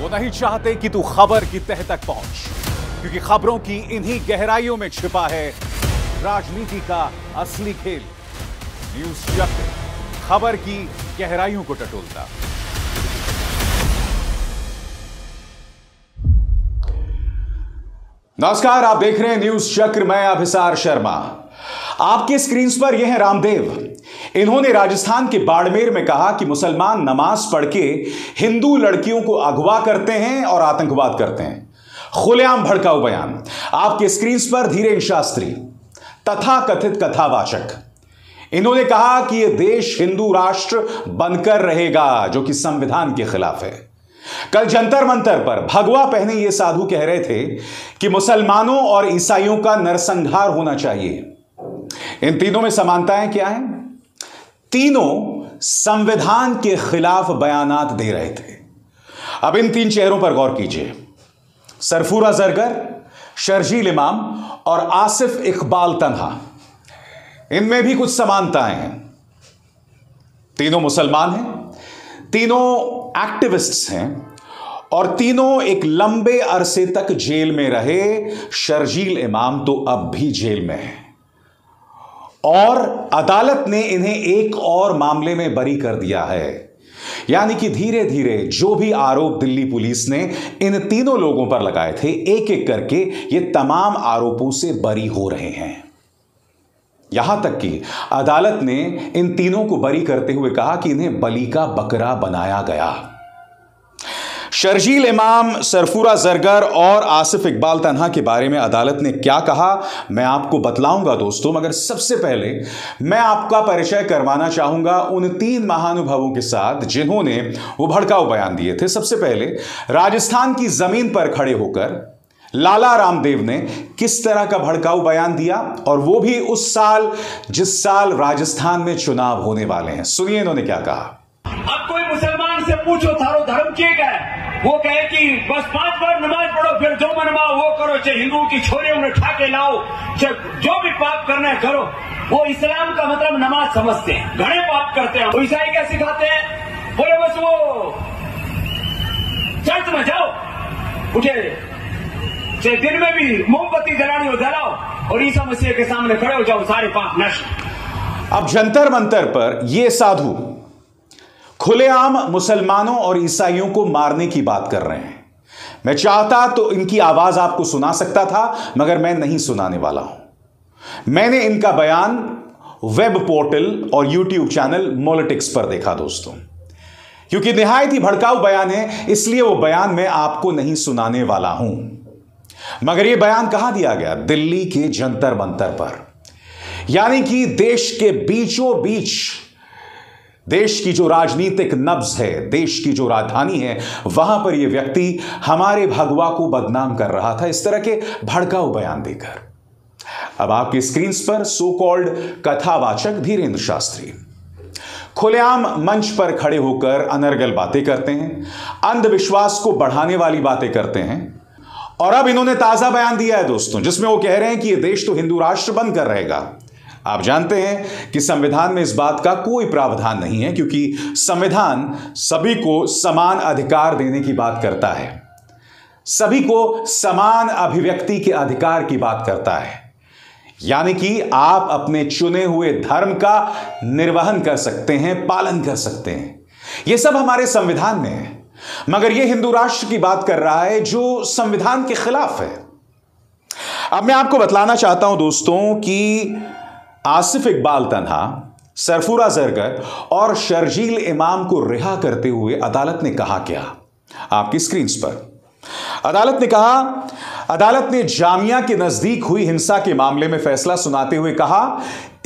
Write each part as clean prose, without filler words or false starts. वो नहीं चाहते कि तू खबर की तह तक पहुंच, क्योंकि खबरों की इन्हीं गहराइयों में छिपा है राजनीति का असली खेल। न्यूज़चक्र, खबर की गहराइयों को टटोलता। नमस्कार, आप देख रहे हैं न्यूज़चक्र, मैं अभिसार शर्मा। आपके स्क्रीन पर यह है रामदेव। इन्होंने राजस्थान के बाड़मेर में कहा कि मुसलमान नमाज पढ़ के हिंदू लड़कियों को अगवा करते हैं और आतंकवाद करते हैं। खुलेआम भड़काऊ बयान। आपके स्क्रीन पर धीरेन्द्र शास्त्री, तथाकथित कथावाचक। इन्होंने कहा कि यह देश हिंदू राष्ट्र बनकर रहेगा, जो कि संविधान के खिलाफ है। कल जंतर मंतर पर भगवा पहने ये साधु कह रहे थे कि मुसलमानों और ईसाइयों का नरसंहार होना चाहिए। इन तीनों में समानताएं क्या हैं? तीनों संविधान के खिलाफ बयानात दे रहे थे। अब इन तीन चेहरों पर गौर कीजिए। सफूरा ज़रगर, शरजील इमाम और आसिफ इकबाल तनहा, इनमें भी कुछ समानताएं हैं। तीनों मुसलमान हैं, तीनों एक्टिविस्ट्स हैं और तीनों एक लंबे अरसे तक जेल में रहे। शरजील इमाम तो अब भी जेल में है और अदालत ने इन्हें एक और मामले में बरी कर दिया है। यानी कि धीरे धीरे जो भी आरोप दिल्ली पुलिस ने इन तीनों लोगों पर लगाए थे, एक एक करके ये तमाम आरोपों से बरी हो रहे हैं। यहां तक कि अदालत ने इन तीनों को बरी करते हुए कहा कि इन्हें बलि का बकरा बनाया गया। शरजील इमाम, सफूरा ज़रगर और आसिफ इकबाल तनहा के बारे में अदालत ने क्या कहा, मैं आपको बतलाऊंगा दोस्तों। मगर सबसे पहले मैं आपका परिचय करवाना चाहूंगा उन तीन महानुभावों के साथ जिन्होंने वो भड़काऊ बयान दिए थे। सबसे पहले राजस्थान की जमीन पर खड़े होकर लाला रामदेव ने किस तरह का भड़काऊ बयान दिया, और वो भी उस साल जिस साल राजस्थान में चुनाव होने वाले हैं। सुनिए इन्होंने क्या कहा। अब कोई मुसलमान से पूछो थारो धर्म क्या है, वो कहे कि बस 5 बार नमाज पढ़ो, फिर जो मन माओ वो करो, चाहे हिंदू की छोरे उन्हें उठा के लाओ, चाहे जो भी पाप करना है करो। वो इस्लाम का मतलब नमाज समझते हैं, घड़े पाप करते हैं। वो ईसाई क्या सिखाते हैं? बोले बस वो चर्च में जाओ, उठे चाहे दिन में भी मोमबत्ती जलानी हो जलाओ और ईसा मसीह के सामने खड़े हो जाओ, सारे पाप नष्ट। अब जंतर मंतर पर ये साधु खुलेआम मुसलमानों और ईसाइयों को मारने की बात कर रहे हैं। मैं चाहता तो इनकी आवाज आपको सुना सकता था, मगर मैं नहीं सुनाने वाला हूं। मैंने इनका बयान वेब पोर्टल और यूट्यूब चैनल मोलिटिक्स पर देखा दोस्तों, क्योंकि निहायत ही भड़काऊ बयान है, इसलिए वो बयान मैं आपको नहीं सुनाने वाला हूं। मगर यह बयान कहां दिया गया? दिल्ली के जंतर मंतर पर। यानी कि देश के बीचों बीच, देश की जो राजनीतिक नब्ज है, देश की जो राजधानी है, वहां पर यह व्यक्ति हमारे भगवा को बदनाम कर रहा था, इस तरह के भड़काऊ बयान देकर। अब आपके स्क्रीन पर सो कॉल्ड कथावाचक धीरेन्द्र शास्त्री खुलेआम मंच पर खड़े होकर अनर्गल बातें करते हैं, अंधविश्वास को बढ़ाने वाली बातें करते हैं। और अब इन्होंने ताजा बयान दिया है दोस्तों, जिसमें वो कह रहे हैं कि यह देश तो हिंदू राष्ट्र बनकर रहेगा। आप जानते हैं कि संविधान में इस बात का कोई प्रावधान नहीं है, क्योंकि संविधान सभी को समान अधिकार देने की बात करता है, सभी को समान अभिव्यक्ति के अधिकार की बात करता है। यानी कि आप अपने चुने हुए धर्म का निर्वहन कर सकते हैं, पालन कर सकते हैं, यह सब हमारे संविधान में है। मगर यह हिंदू राष्ट्र की बात कर रहा है जो संविधान के खिलाफ है। अब मैं आपको बतलाना चाहता हूं दोस्तों कि आसिफ इकबाल तनहा, सफूरा ज़रगर और शरजील इमाम को रिहा करते हुए अदालत ने कहा क्या। आपकी स्क्रीन पर अदालत ने कहा, अदालत ने जामिया के नजदीक हुई हिंसा के मामले में फैसला सुनाते हुए कहा,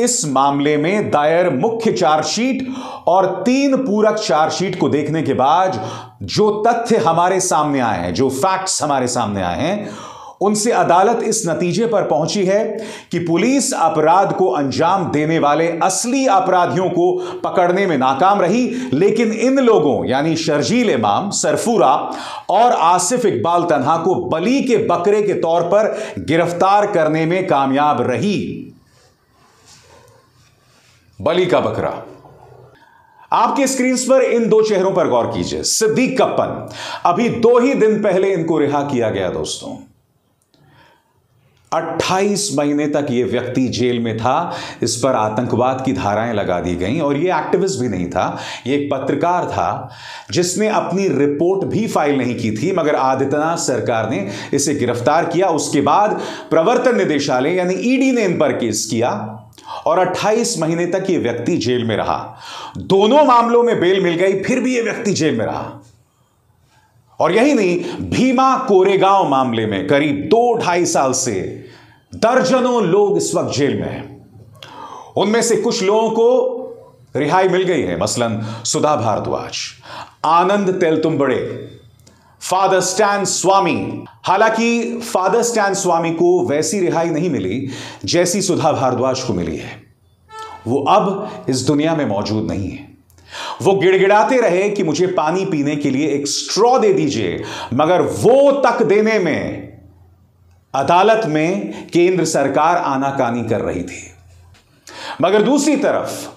इस मामले में दायर मुख्य चार्जशीट और 3 पूरक चार्जशीट को देखने के बाद जो तथ्य हमारे सामने आए हैं, जो फैक्ट्स हमारे सामने आए हैं, उनसे अदालत इस नतीजे पर पहुंची है कि पुलिस अपराध को अंजाम देने वाले असली अपराधियों को पकड़ने में नाकाम रही, लेकिन इन लोगों यानी शरजील इमाम, सफूरा और आसिफ इकबाल तनहा को बलि के बकरे के तौर पर गिरफ्तार करने में कामयाब रही। बलि का बकरा। आपके स्क्रीन पर इन दो चेहरों पर गौर कीजिए। सिद्दीक कप्पन, अभी 2 ही दिन पहले इनको रिहा किया गया दोस्तों। 28 महीने तक यह व्यक्ति जेल में था। इस पर आतंकवाद की धाराएं लगा दी गईं और यह एक्टिविस्ट भी नहीं था, यह एक पत्रकार था जिसने अपनी रिपोर्ट भी फाइल नहीं की थी, मगर आदित्यनाथ सरकार ने इसे गिरफ्तार किया। उसके बाद प्रवर्तन निदेशालय यानी ईडी ने इन पर केस किया और 28 महीने तक यह व्यक्ति जेल में रहा। दोनों मामलों में बेल मिल गई, फिर भी यह व्यक्ति जेल में रहा। और यही नहीं, भीमा कोरेगांव मामले में करीब 2-2.5 साल से दर्जनों लोग इस वक्त जेल में हैं। उनमें से कुछ लोगों को रिहाई मिल गई है, मसलन सुधा भारद्वाज, आनंद तेलतुम्बड़े, फादर स्टैन स्वामी। हालांकि फादर स्टैन स्वामी को वैसी रिहाई नहीं मिली जैसी सुधा भारद्वाज को मिली है। वो अब इस दुनिया में मौजूद नहीं है। वो गिड़गिड़ाते रहे कि मुझे पानी पीने के लिए एक स्ट्रॉ दे दीजिए, मगर वो तक देने में अदालत में केंद्र सरकार आनाकानी कर रही थी। मगर दूसरी तरफ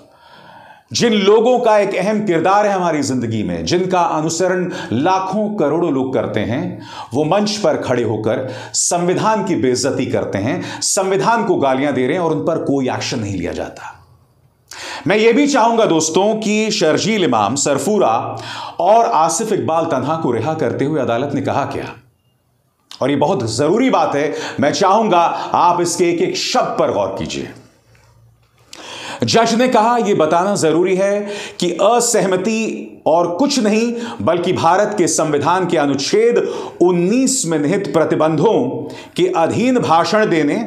जिन लोगों का एक अहम किरदार है हमारी जिंदगी में, जिनका अनुसरण लाखों करोड़ों लोग करते हैं, वो मंच पर खड़े होकर संविधान की बेइज्जती करते हैं, संविधान को गालियां दे रहे हैं और उन पर कोई एक्शन नहीं लिया जाता। मैं ये भी चाहूंगा दोस्तों कि शरजील इमाम, सरफूरा और आसिफ इकबाल तनहा को रिहा करते हुए अदालत ने कहा क्या, और यह बहुत जरूरी बात है, मैं चाहूंगा आप इसके एक एक शब्द पर गौर कीजिए। जज ने कहा यह बताना जरूरी है कि असहमति और कुछ नहीं बल्कि भारत के संविधान के अनुच्छेद 19 में निहित प्रतिबंधों के अधीन भाषण देने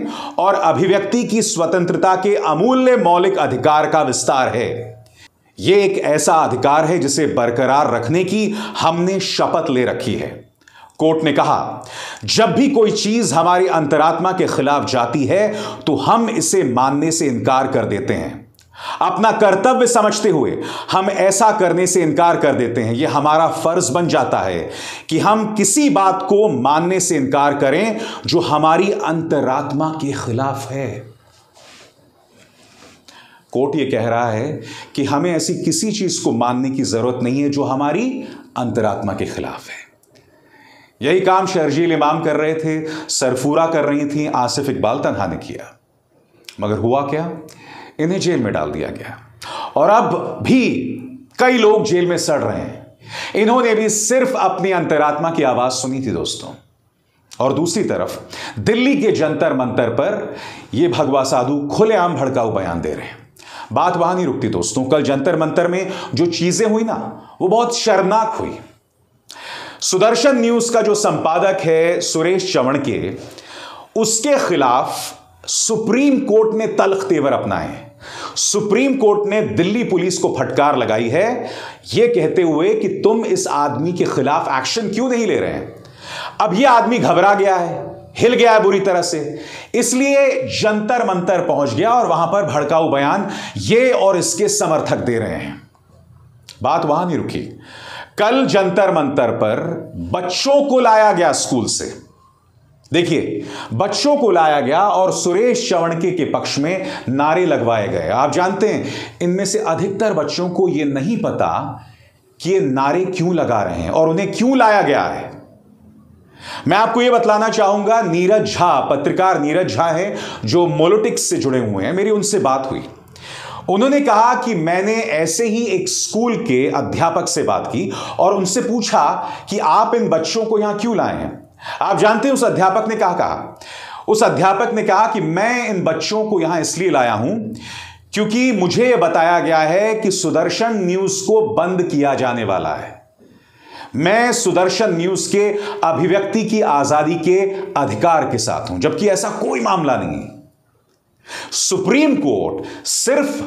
और अभिव्यक्ति की स्वतंत्रता के अमूल्य मौलिक अधिकार का विस्तार है। यह एक ऐसा अधिकार है जिसे बरकरार रखने की हमने शपथ ले रखी है। कोर्ट ने कहा, जब भी कोई चीज हमारी अंतरात्मा के खिलाफ जाती है तो हम इसे मानने से इनकार कर देते हैं। अपना कर्तव्य समझते हुए हम ऐसा करने से इनकार कर देते हैं। यह हमारा फर्ज बन जाता है कि हम किसी बात को मानने से इनकार करें जो हमारी अंतरात्मा के खिलाफ है। कोर्ट यह कह रहा है कि हमें ऐसी किसी चीज को मानने की जरूरत नहीं है जो हमारी अंतरात्मा के खिलाफ है। यही काम शरजील इमाम कर रहे थे, सरफूरा कर रही थी, आसिफ इकबाल तनहा ने किया, मगर हुआ क्या, इन्हें जेल में डाल दिया गया। और अब भी कई लोग जेल में सड़ रहे हैं। इन्होंने भी सिर्फ अपनी अंतरात्मा की आवाज सुनी थी दोस्तों। और दूसरी तरफ दिल्ली के जंतर मंतर पर ये भगवा साधु खुलेआम भड़काऊ बयान दे रहे हैं। बात वहां नहीं रुकती दोस्तों। कल जंतर मंतर में जो चीजें हुई ना, वो बहुत शर्मनाक हुई। सुदर्शन न्यूज का जो संपादक है सुरेश चव्हाणके, उसके खिलाफ सुप्रीम कोर्ट ने तल्ख तेवर अपनाए। सुप्रीम कोर्ट ने दिल्ली पुलिस को फटकार लगाई है यह कहते हुए कि तुम इस आदमी के खिलाफ एक्शन क्यों नहीं ले रहे हैं। अब यह आदमी घबरा गया है, हिल गया है बुरी तरह से, इसलिए जंतर मंतर पहुंच गया और वहां पर भड़काऊ बयान ये और इसके समर्थक दे रहे हैं। बात वहां नहीं रुकी। कल जंतर मंतर पर बच्चों को लाया गया स्कूल से। देखिए, बच्चों को लाया गया और सुरेश चव्हाणके के पक्ष में नारे लगवाए गए। आप जानते हैं, इनमें से अधिकतर बच्चों को यह नहीं पता कि ये नारे क्यों लगा रहे हैं और उन्हें क्यों लाया गया है। मैं आपको यह बतलाना चाहूंगा, नीरज झा, पत्रकार नीरज झा है जो मोलिटिक्स से जुड़े हुए हैं, मेरी उनसे बात हुई। उन्होंने कहा कि मैंने ऐसे ही एक स्कूल के अध्यापक से बात की और उनसे पूछा कि आप इन बच्चों को यहां क्यों लाए हैं। आप जानते हैं उस अध्यापक ने क्या कहा? उस अध्यापक ने कहा कि मैं इन बच्चों को यहां इसलिए लाया हूं क्योंकि मुझे यह बताया गया है कि सुदर्शन न्यूज को बंद किया जाने वाला है। मैं सुदर्शन न्यूज के अभिव्यक्ति की आजादी के अधिकार के साथ हूं, जबकि ऐसा कोई मामला नहीं। सुप्रीम कोर्ट सिर्फ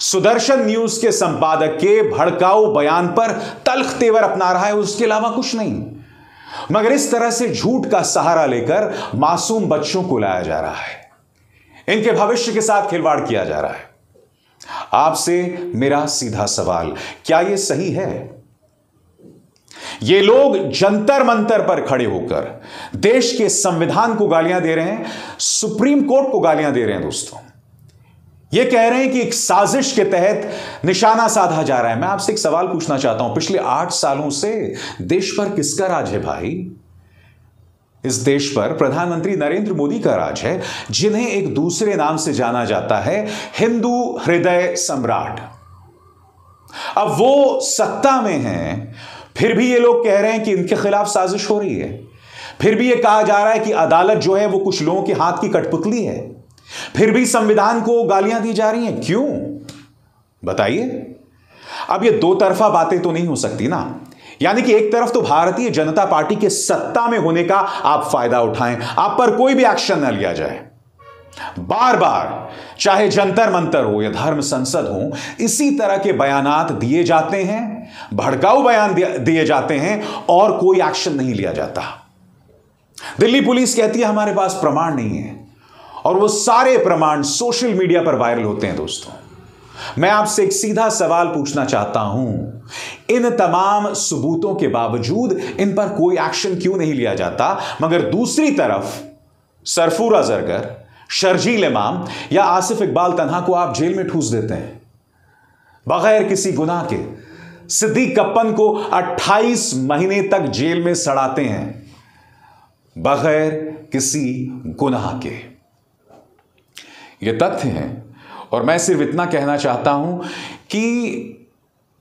सुदर्शन न्यूज के संपादक के भड़काऊ बयान पर तल्ख तेवर अपना रहा है, उसके अलावा कुछ नहीं। मगर इस तरह से झूठ का सहारा लेकर मासूम बच्चों को लाया जा रहा है, इनके भविष्य के साथ खिलवाड़ किया जा रहा है। आपसे मेरा सीधा सवाल, क्या यह सही है? ये लोग जंतर मंतर पर खड़े होकर देश के संविधान को गालियां दे रहे हैं, सुप्रीम कोर्ट को गालियां दे रहे हैं दोस्तों। ये कह रहे हैं कि एक साजिश के तहत निशाना साधा जा रहा है। मैं आपसे एक सवाल पूछना चाहता हूं, पिछले 8 सालों से देश पर किसका राज है भाई? इस देश पर प्रधानमंत्री नरेंद्र मोदी का राज है, जिन्हें एक दूसरे नाम से जाना जाता है, हिंदू हृदय सम्राट। अब वो सत्ता में हैं, फिर भी ये लोग कह रहे हैं कि इनके खिलाफ साजिश हो रही है। फिर भी ये कहा जा रहा है कि अदालत जो है वो कुछ लोगों के हाथ की कठपुतली है। फिर भी संविधान को गालियां दी जा रही हैं। क्यों? बताइए। अब ये दो तरफा बातें तो नहीं हो सकती ना। यानी कि एक तरफ तो भारतीय जनता पार्टी के सत्ता में होने का आप फायदा उठाएं, आप पर कोई भी एक्शन न लिया जाए। बार बार चाहे जंतर मंतर हो या धर्म संसद हो, इसी तरह के बयानात दिए जाते हैं, भड़काऊ बयान दिए जाते हैं और कोई एक्शन नहीं लिया जाता। दिल्ली पुलिस कहती है हमारे पास प्रमाण नहीं है, और वो सारे प्रमाण सोशल मीडिया पर वायरल होते हैं। दोस्तों, मैं आपसे एक सीधा सवाल पूछना चाहता हूं, इन तमाम सबूतों के बावजूद इन पर कोई एक्शन क्यों नहीं लिया जाता? मगर दूसरी तरफ सफूरा ज़रगर, शरजील इमाम या आसिफ इकबाल तनहा को आप जेल में ठूस देते हैं बगैर किसी गुनाह के। सिद्दीक कप्पन को 28 महीने तक जेल में सड़ाते हैं बगैर किसी गुनाह के। ये तथ्य हैं, और मैं सिर्फ इतना कहना चाहता हूं कि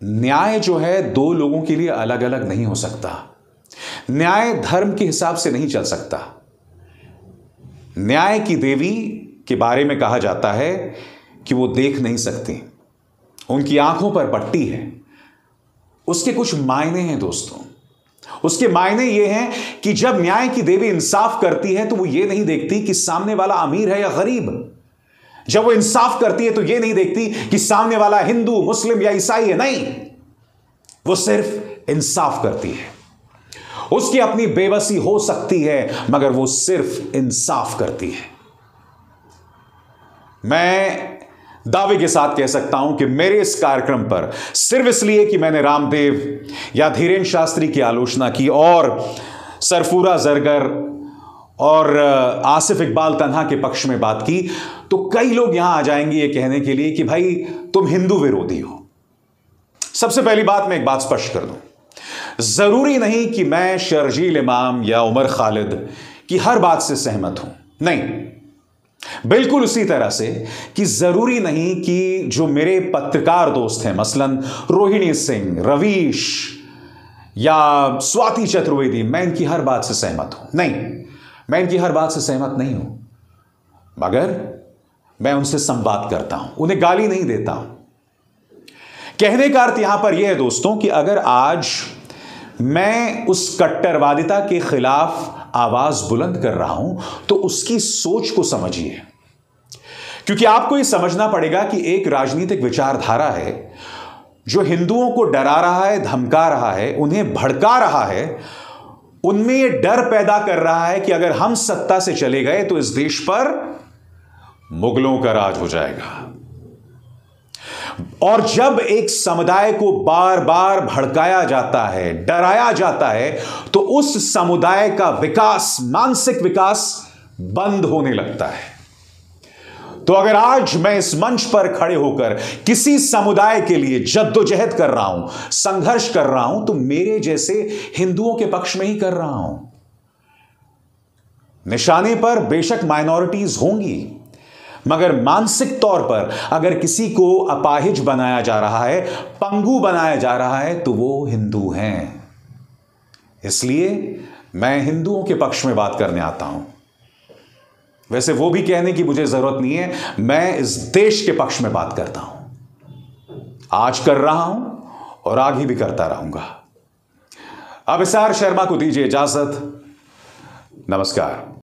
न्याय जो है दो लोगों के लिए अलग अलग नहीं हो सकता। न्याय धर्म के हिसाब से नहीं चल सकता। न्याय की देवी के बारे में कहा जाता है कि वो देख नहीं सकती, उनकी आंखों पर पट्टी है। उसके कुछ मायने हैं दोस्तों। उसके मायने ये हैं कि जब न्याय की देवी इंसाफ करती है तो वो ये नहीं देखती कि सामने वाला अमीर है या गरीब। जब वो इंसाफ करती है तो ये नहीं देखती कि सामने वाला हिंदू, मुस्लिम या ईसाई है। नहीं, वो सिर्फ इंसाफ करती है। उसकी अपनी बेबसी हो सकती है, मगर वो सिर्फ इंसाफ करती है। मैं दावे के साथ कह सकता हूं कि मेरे इस कार्यक्रम पर सिर्फ इसलिए कि मैंने रामदेव या धीरेन्द्र शास्त्री की आलोचना की और सफूरा ज़रगर और आसिफ इकबाल तनहा के पक्ष में बात की, तो कई लोग यहां आ जाएंगे ये कहने के लिए कि भाई तुम हिंदू विरोधी हो। सबसे पहली बात मैं एक बात स्पष्ट कर दूं, जरूरी नहीं कि मैं शरजील इमाम या उमर खालिद की हर बात से सहमत हूं। नहीं, बिल्कुल उसी तरह से कि जरूरी नहीं कि जो मेरे पत्रकार दोस्त हैं, मसलन रोहिणी सिंह, रवीश या स्वाति चतुर्वेदी, मैं इनकी हर बात से सहमत हूं। नहीं, मैं इनकी हर बात से सहमत नहीं हूं, मगर मैं उनसे संवाद करता हूं, उन्हें गाली नहीं देता हूं। कहने का अर्थ यहां पर यह है दोस्तों कि अगर आज मैं उस कट्टरवादिता के खिलाफ आवाज बुलंद कर रहा हूं तो उसकी सोच को समझिए, क्योंकि आपको यह समझना पड़ेगा कि एक राजनीतिक विचारधारा है जो हिंदुओं को डरा रहा है, धमका रहा है, उन्हें भड़का रहा है, उनमें यह डर पैदा कर रहा है कि अगर हम सत्ता से चले गए तो इस देश पर मुगलों का राज हो जाएगा। और जब एक समुदाय को बार बार भड़काया जाता है, डराया जाता है, तो उस समुदाय का विकास, मानसिक विकास बंद होने लगता है। तो अगर आज मैं इस मंच पर खड़े होकर किसी समुदाय के लिए जद्दोजहद कर रहा हूं, संघर्ष कर रहा हूं, तो मेरे जैसे हिंदुओं के पक्ष में ही कर रहा हूं। निशाने पर बेशक माइनॉरिटीज होंगी, मगर मानसिक तौर पर अगर किसी को अपाहिज बनाया जा रहा है, पंगु बनाया जा रहा है, तो वो हिंदू हैं। इसलिए मैं हिंदुओं के पक्ष में बात करने आता हूं। वैसे वो भी कहने की मुझे जरूरत नहीं है, मैं इस देश के पक्ष में बात करता हूं, आज कर रहा हूं और आगे भी करता रहूंगा। अभिसार शर्मा को दीजिए इजाजत। नमस्कार।